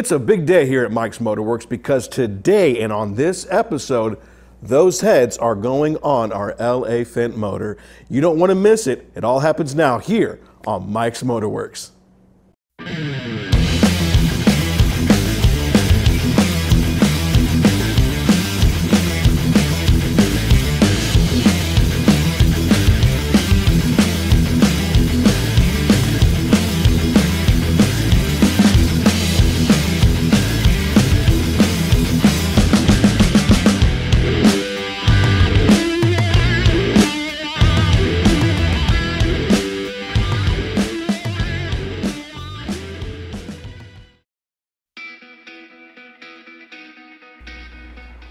It's a big day here at Mic's Motorworx because today and on this episode, those heads are going on our LA-phant motor. You don't want to miss it. It all happens now here on Mic's Motorworx.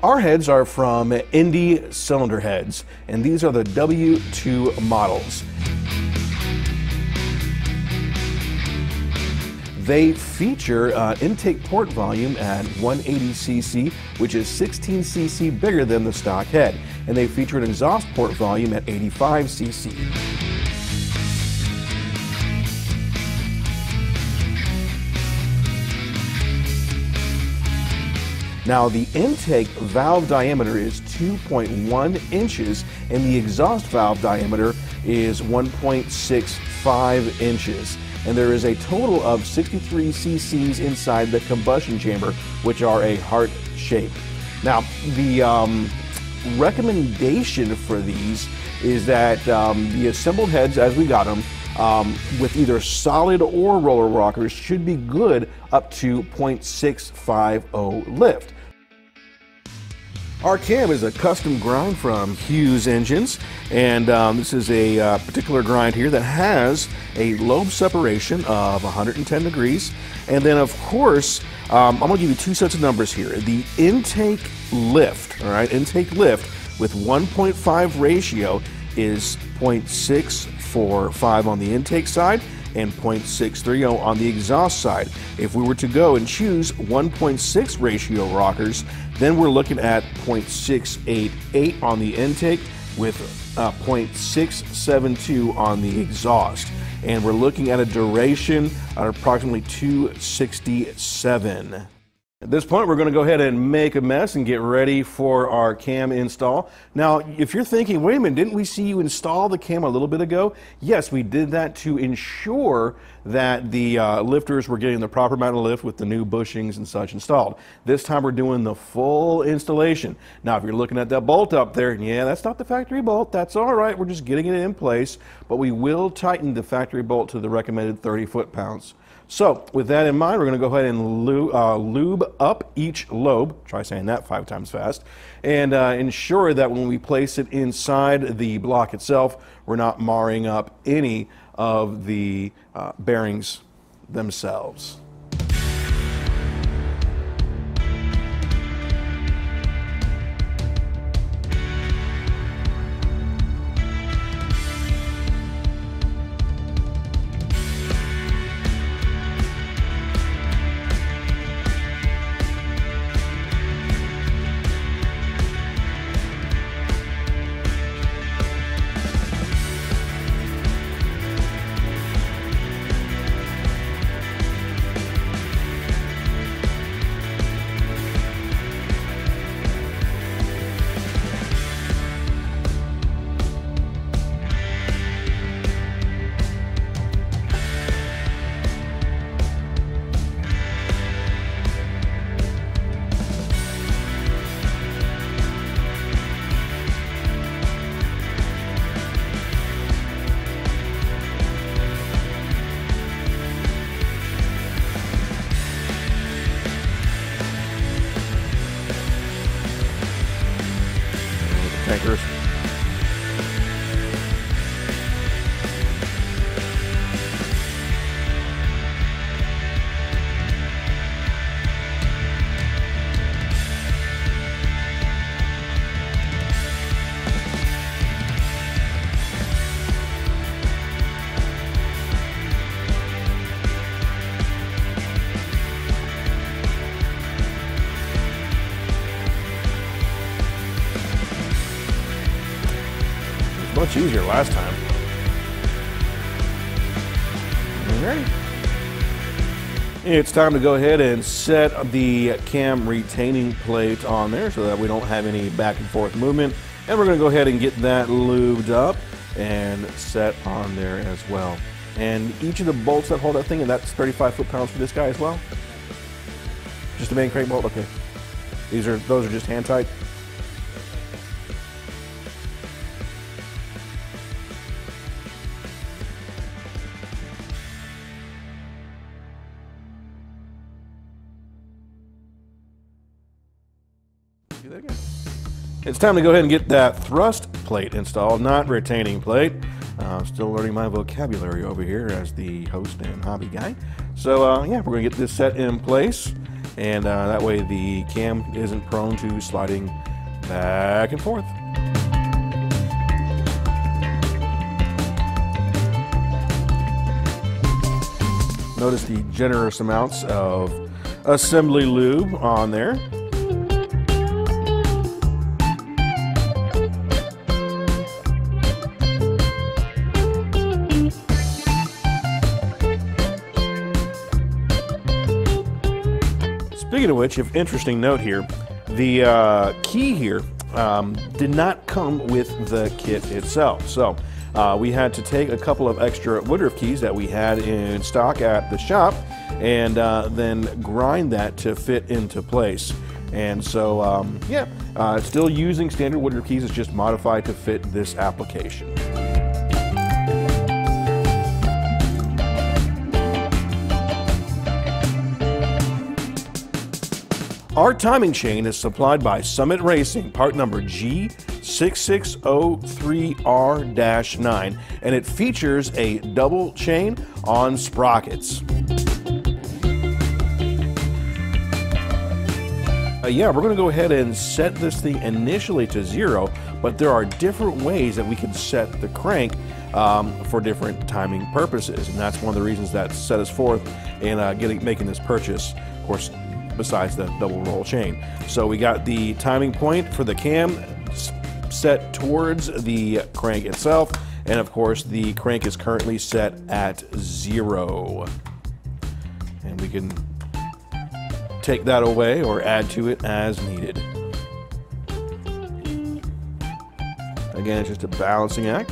Our heads are from Indy Cylinder Heads, and these are the W2 models. They feature intake port volume at 180cc, which is 16cc bigger than the stock head, and they feature an exhaust port volume at 85cc. Now, the intake valve diameter is 2.1 inches and the exhaust valve diameter is 1.65 inches. And there is a total of 63 cc's inside the combustion chamber, which are a heart shape. Now, the recommendation for these is that the assembled heads as we got them with either solid or roller rockers should be good up to 0.650 lift. Our cam is a custom grind from Hughes Engines, and this is a particular grind here that has a lobe separation of 110 degrees. And then, of course, I'm going to give you two sets of numbers here. The intake lift, all right, intake lift with 1.5 ratio is 0.645 on the intake side and 0.630 on the exhaust side. If we were to go and choose 1.6 ratio rockers, then we're looking at 0.688 on the intake with 0.672 on the exhaust. And we're looking at a duration at approximately 267. At this point, we're going to go ahead and make a mess and get ready for our cam install. Now, if you're thinking, wait a minute, didn't we see you install the cam a little bit ago? Yes, we did that to ensure that the lifters were getting the proper amount of lift with the new bushings and such installed. This time, we're doing the full installation. Now, if you're looking at that bolt up there, yeah, that's not the factory bolt. That's all right. We're just getting it in place, but we will tighten the factory bolt to the recommended 30 foot-pounds. So, with that in mind, we're going to go ahead and lube up each lobe, try saying that 5 times fast, and ensure that when we place it inside the block itself, we're not marring up any of the bearings themselves. Tankers. Much easier last time. All right. It's time to go ahead and set the cam retaining plate on there so that we don't have any back and forth movement. And we're going to go ahead and get that lubed up and set on there as well. And each of the bolts that hold that thing, and that's 35 foot-pounds for this guy as well. Just a main crank bolt, okay. Those are just hand tight. Do that again. It's time to go ahead and get that thrust plate installed, not retaining plate. I'm still learning my vocabulary over here as the host and hobby guy. So yeah, we're gonna get this set in place, and that way the cam isn't prone to sliding back and forth. Notice the generous amounts of assembly lube on there. Speaking of which, an interesting note here, the key here did not come with the kit itself. So we had to take a couple of extra Woodruff keys that we had in stock at the shop and then grind that to fit into place. And so, yeah, still using standard Woodruff keys, it's just modified to fit this application. Our timing chain is supplied by Summit Racing, part number G6603R-9, and it features a double chain on sprockets. Yeah, we're going to go ahead and set this thing initially to zero, but there are different ways that we can set the crank for different timing purposes, and that's one of the reasons that set us forth in making this purchase. Of course, besides the double roll chain. So we got the timing point for the cam set towards the crank itself, and of course the crank is currently set at zero. And we can take that away or add to it as needed. Again, it's just a balancing act.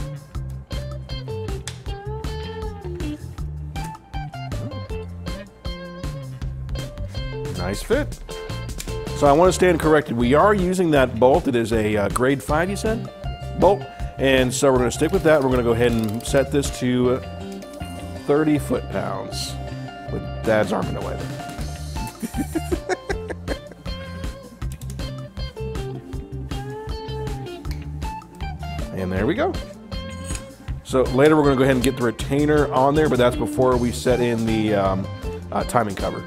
Nice fit. So I want to stand corrected. We are using that bolt. It is a grade 5, you said? Bolt. And so we're going to stick with that. We're going to go ahead and set this to 30 foot-pounds. With Dad's arm in the way there. And there we go. So later we're going to go ahead and get the retainer on there, but that's before we set in the timing cover.